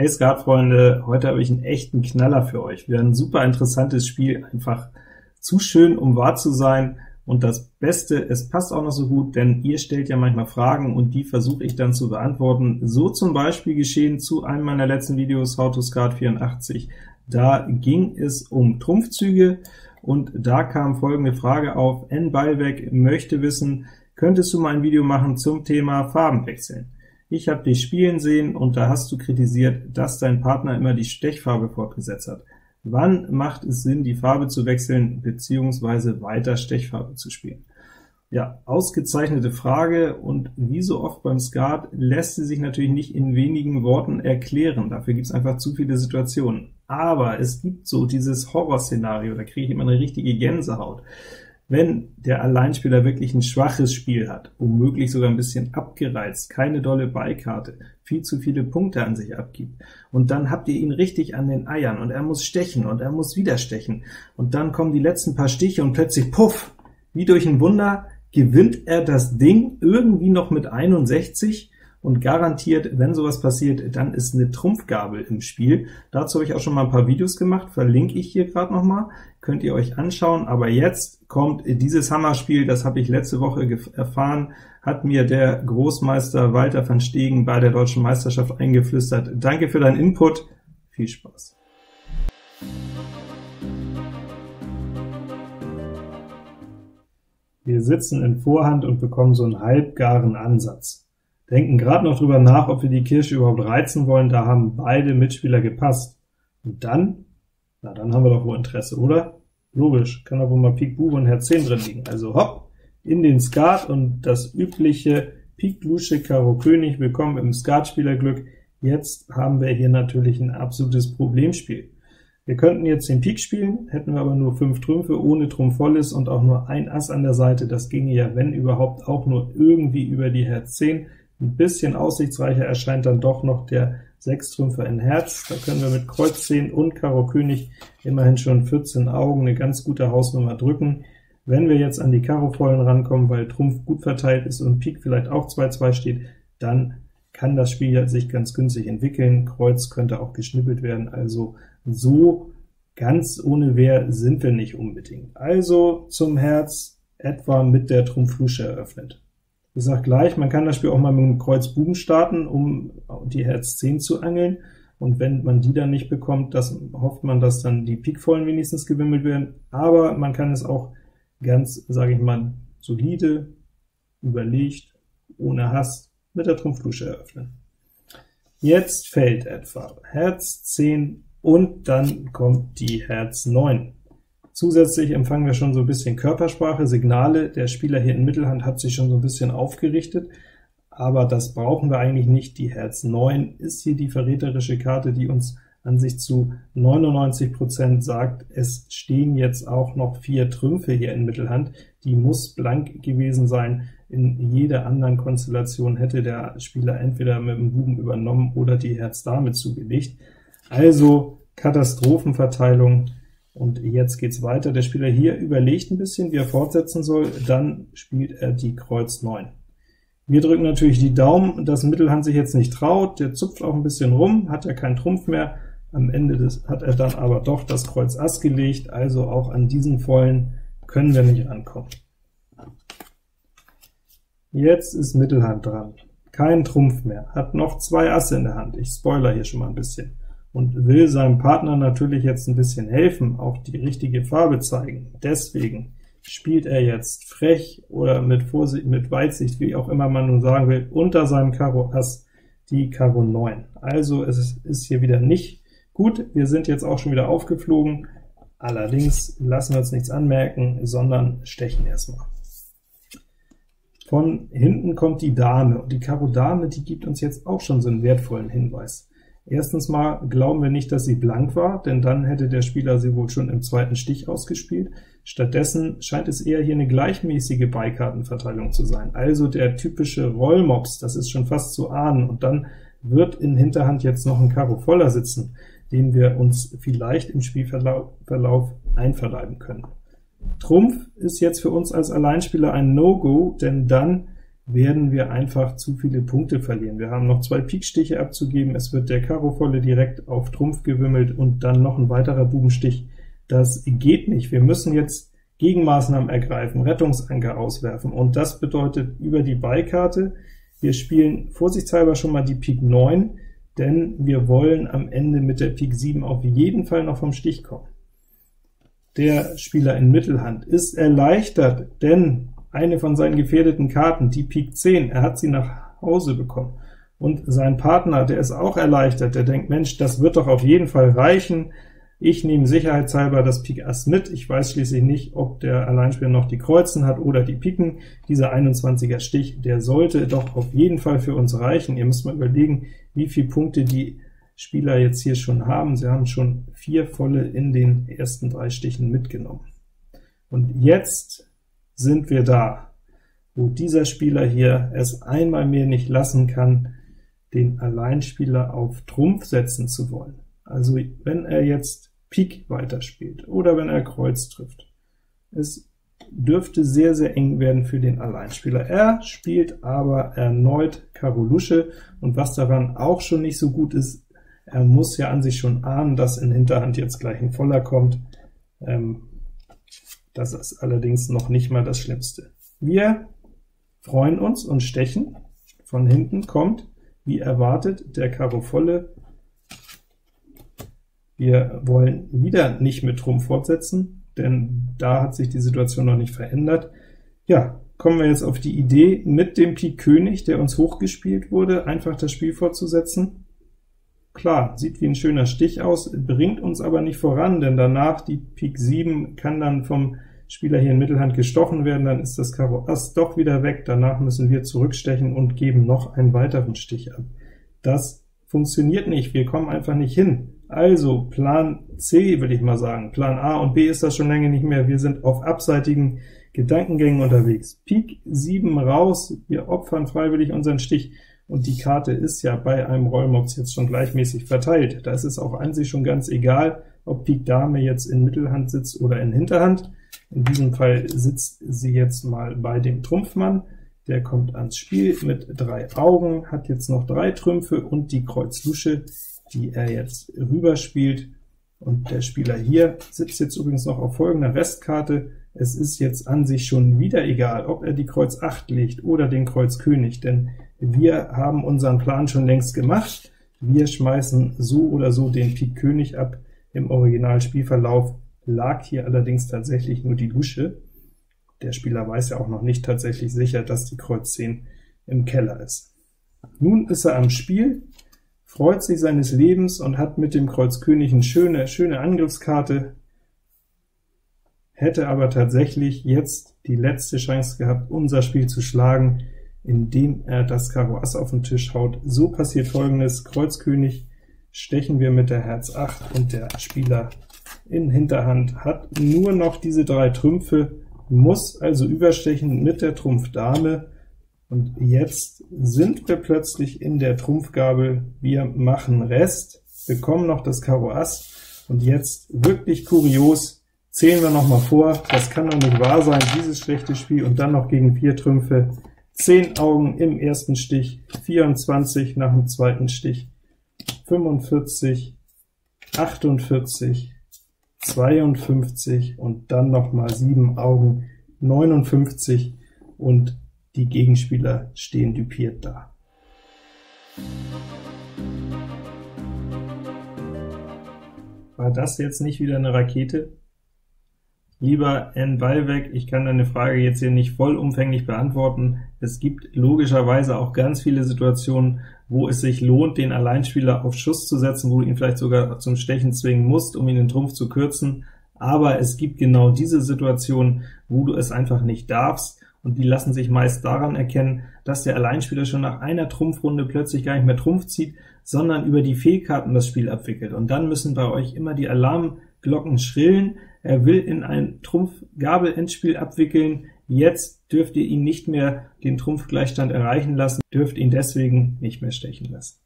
Hey Skatfreunde, heute habe ich einen echten Knaller für euch. Wieder ein super interessantes Spiel, einfach zu schön, um wahr zu sein. Und das Beste, es passt auch noch so gut, denn ihr stellt ja manchmal Fragen und die versuche ich dann zu beantworten. So zum Beispiel geschehen zu einem meiner letzten Videos, Auto Skat 84. Da ging es um Trumpfzüge und da kam folgende Frage auf. N.Ballweg möchte wissen, könntest du mal ein Video machen zum Thema Farben wechseln? Ich habe dich spielen sehen, und da hast du kritisiert, dass dein Partner immer die Stechfarbe fortgesetzt hat. Wann macht es Sinn, die Farbe zu wechseln, beziehungsweise weiter Stechfarbe zu spielen? Ja, ausgezeichnete Frage, und wie so oft beim Skat lässt sie sich natürlich nicht in wenigen Worten erklären, dafür gibt es einfach zu viele Situationen. Aber es gibt so dieses Horrorszenario, da kriege ich immer eine richtige Gänsehaut. Wenn der Alleinspieler wirklich ein schwaches Spiel hat, womöglich sogar ein bisschen abgereizt, keine dolle Beikarte, viel zu viele Punkte an sich abgibt, und dann habt ihr ihn richtig an den Eiern, und er muss stechen, und er muss wieder stechen, und dann kommen die letzten paar Stiche, und plötzlich, puff, wie durch ein Wunder, gewinnt er das Ding irgendwie noch mit 61, und garantiert, wenn sowas passiert, dann ist eine Trumpfgabel im Spiel. Dazu habe ich auch schon mal ein paar Videos gemacht, verlinke ich hier gerade noch mal, könnt ihr euch anschauen. Aber jetzt kommt dieses Hammerspiel, das habe ich letzte Woche erfahren, hat mir der Großmeister Walter van Stegen bei der Deutschen Meisterschaft eingeflüstert. Danke für deinen Input, viel Spaß! Wir sitzen in Vorhand und bekommen so einen halbgaren Ansatz. Denken gerade noch drüber nach, ob wir die Kirsche überhaupt reizen wollen, da haben beide Mitspieler gepasst. Und dann? Na, dann haben wir doch wohl Interesse, oder? Logisch, kann doch wohl mal Pik Bube und Herz 10 drin liegen. Also hopp, in den Skat, und das übliche Pik Lusche Karo König bekommen im Skatspielerglück. Jetzt haben wir hier natürlich ein absolutes Problemspiel. Wir könnten jetzt den Pik spielen, hätten wir aber nur 5 Trümpfe, ohne Trumpf volles und auch nur ein Ass an der Seite. Das ginge ja, wenn überhaupt, auch nur irgendwie über die Herz 10. Ein bisschen aussichtsreicher erscheint dann doch noch der 6-Trümpfer in Herz. Da können wir mit Kreuz 10 und Karo König immerhin schon 14 Augen eine ganz gute Hausnummer drücken. Wenn wir jetzt an die Karo-Vollen rankommen, weil Trumpf gut verteilt ist und Pik vielleicht auch 2-2 steht, dann kann das Spiel sich ganz günstig entwickeln. Kreuz könnte auch geschnippelt werden, also so ganz ohne Wehr sind wir nicht unbedingt. Also zum Herz etwa mit der Trumpf-Lusche eröffnet. Ich sage gleich, man kann das Spiel auch mal mit dem Kreuz Buben starten, um die Herz 10 zu angeln, und wenn man die dann nicht bekommt, hofft man, dass dann die Pikvollen wenigstens gewimmelt werden, aber man kann es auch ganz, sage ich mal, solide, überlegt, ohne Hass, mit der Trumpflusche eröffnen. Jetzt fällt etwa Herz 10, und dann kommt die Herz 9. Zusätzlich empfangen wir schon so ein bisschen Körpersprache, Signale. Der Spieler hier in Mittelhand hat sich schon so ein bisschen aufgerichtet, aber das brauchen wir eigentlich nicht. Die Herz 9 ist hier die verräterische Karte, die uns an sich zu 99% sagt, es stehen jetzt auch noch 4 Trümpfe hier in Mittelhand. Die muss blank gewesen sein. In jeder anderen Konstellation hätte der Spieler entweder mit dem Buben übernommen oder die Herz Dame zugelegt. Also Katastrophenverteilung. Und jetzt geht's weiter. Der Spieler hier überlegt ein bisschen, wie er fortsetzen soll, dann spielt er die Kreuz 9. Wir drücken natürlich die Daumen, dass Mittelhand sich jetzt nicht traut, der zupft auch ein bisschen rum, hat er keinen Trumpf mehr, am Ende hat er dann aber doch das Kreuz Ass gelegt, also auch an diesen Vollen können wir nicht rankommen. Jetzt ist Mittelhand dran, kein Trumpf mehr, hat noch 2 Asse in der Hand, ich spoiler hier schon mal ein bisschen, und will seinem Partner natürlich jetzt ein bisschen helfen, auch die richtige Farbe zeigen. Deswegen spielt er jetzt frech oder mit Vorsicht, mit Weitsicht, wie auch immer man nun sagen will, unter seinem Karo Ass die Karo 9. Also es ist hier wieder nicht gut, wir sind jetzt auch schon wieder aufgeflogen, allerdings lassen wir uns nichts anmerken, sondern stechen erstmal. Von hinten kommt die Dame, und die Karo Dame, die gibt uns jetzt auch schon so einen wertvollen Hinweis. Erstens mal glauben wir nicht, dass sie blank war, denn dann hätte der Spieler sie wohl schon im 2. Stich ausgespielt. Stattdessen scheint es eher hier eine gleichmäßige Beikartenverteilung zu sein, also der typische Rollmops, das ist schon fast zu ahnen, und dann wird in Hinterhand jetzt noch ein Karo voller sitzen, den wir uns vielleicht im Spielverlauf einverleiben können. Trumpf ist jetzt für uns als Alleinspieler ein No-Go, denn dann werden wir einfach zu viele Punkte verlieren. Wir haben noch 2 Pikstiche abzugeben, es wird der Karo volle direkt auf Trumpf gewimmelt und dann noch ein weiterer Bubenstich. Das geht nicht. Wir müssen jetzt Gegenmaßnahmen ergreifen, Rettungsanker auswerfen, und das bedeutet über die Beikarte. Wir spielen vorsichtshalber schon mal die Pik 9, denn wir wollen am Ende mit der Pik 7 auf jeden Fall noch vom Stich kommen. Der Spieler in Mittelhand ist erleichtert, denn eine von seinen gefährdeten Karten, die Pik 10, er hat sie nach Hause bekommen. Und sein Partner, der ist auch erleichtert, der denkt, Mensch, das wird doch auf jeden Fall reichen, ich nehme sicherheitshalber das Pik Ass mit, ich weiß schließlich nicht, ob der Alleinspieler noch die Kreuzen hat oder die Piken. Dieser 21er Stich, der sollte doch auf jeden Fall für uns reichen. Ihr müsst mal überlegen, wie viele Punkte die Spieler jetzt hier schon haben. Sie haben schon 4 volle in den ersten 3 Stichen mitgenommen. Und jetzt sind wir da, wo dieser Spieler hier es einmal mehr nicht lassen kann, den Alleinspieler auf Trumpf setzen zu wollen. Also wenn er jetzt Pik weiterspielt, oder wenn er Kreuz trifft, es dürfte sehr, sehr eng werden für den Alleinspieler. Er spielt aber erneut Karo Lusche, und was daran auch schon nicht so gut ist, er muss ja an sich schon ahnen, dass in Hinterhand jetzt gleich ein Voller kommt. Das ist allerdings noch nicht mal das Schlimmste. Wir freuen uns und stechen. Von hinten kommt, wie erwartet, der Karo volle. Wir wollen wieder nicht mit Trumpf fortsetzen, denn da hat sich die Situation noch nicht verändert. Ja, kommen wir jetzt auf die Idee, mit dem Pik König, der uns hochgespielt wurde, einfach das Spiel fortzusetzen. Klar, sieht wie ein schöner Stich aus, bringt uns aber nicht voran, denn danach die Pik 7 kann dann vom Spieler hier in Mittelhand gestochen werden, dann ist das Karo Ass doch wieder weg, danach müssen wir zurückstechen und geben noch einen weiteren Stich ab. Das funktioniert nicht, wir kommen einfach nicht hin. Also Plan C, will ich mal sagen. Plan A und B ist das schon lange nicht mehr. Wir sind auf abseitigen Gedankengängen unterwegs. Pik 7 raus, wir opfern freiwillig unseren Stich, und die Karte ist ja bei einem Rollmops jetzt schon gleichmäßig verteilt. Da ist es auch an sich schon ganz egal, ob Pik Dame jetzt in Mittelhand sitzt oder in Hinterhand. In diesem Fall sitzt sie jetzt mal bei dem Trumpfmann. Der kommt ans Spiel mit 3 Augen, hat jetzt noch 3 Trümpfe und die Kreuz-Lusche, die er jetzt rüberspielt. Und der Spieler hier sitzt jetzt übrigens noch auf folgender Restkarte. Es ist jetzt an sich schon wieder egal, ob er die Kreuz 8 legt oder den Kreuz König, denn wir haben unseren Plan schon längst gemacht. Wir schmeißen so oder so den Pik König ab. Im Originalspielverlauf lag hier allerdings tatsächlich nur die Lusche. Der Spieler weiß ja auch noch nicht tatsächlich sicher, dass die Kreuz 10 im Keller ist. Nun ist er am Spiel, freut sich seines Lebens und hat mit dem Kreuz König eine schöne Angriffskarte, hätte aber tatsächlich jetzt die letzte Chance gehabt, unser Spiel zu schlagen, indem er das Karo Ass auf den Tisch haut. So passiert Folgendes: Kreuz König stechen wir mit der Herz 8, und der Spieler in Hinterhand hat nur noch diese 3 Trümpfe, muss also überstechen mit der Trumpf Dame. Und jetzt sind wir plötzlich in der Trumpfgabel, wir machen Rest, bekommen noch das Karo Ass, und jetzt, wirklich kurios, zählen wir noch mal vor, das kann doch nicht wahr sein, dieses schlechte Spiel, und dann noch gegen 4 Trümpfe, 10 Augen im ersten Stich, 24 nach dem zweiten Stich, 45, 48, 52, und dann noch mal 7 Augen, 59, und die Gegenspieler stehen düpiert da. War das jetzt nicht wieder eine Rakete? Lieber N.Ballweg, ich kann deine Frage jetzt hier nicht vollumfänglich beantworten. Es gibt logischerweise auch ganz viele Situationen, wo es sich lohnt, den Alleinspieler auf Schuss zu setzen, wo du ihn vielleicht sogar zum Stechen zwingen musst, um ihn den Trumpf zu kürzen. Aber es gibt genau diese Situationen, wo du es einfach nicht darfst, und die lassen sich meist daran erkennen, dass der Alleinspieler schon nach einer Trumpfrunde plötzlich gar nicht mehr Trumpf zieht, sondern über die Fehlkarten das Spiel abwickelt. Und dann müssen bei euch immer die Alarmglocken schrillen. Er will in ein Trumpfgabel-Endspiel abwickeln. Jetzt dürft ihr ihn nicht mehr den Trumpfgleichstand erreichen lassen, dürft ihn deswegen nicht mehr stechen lassen.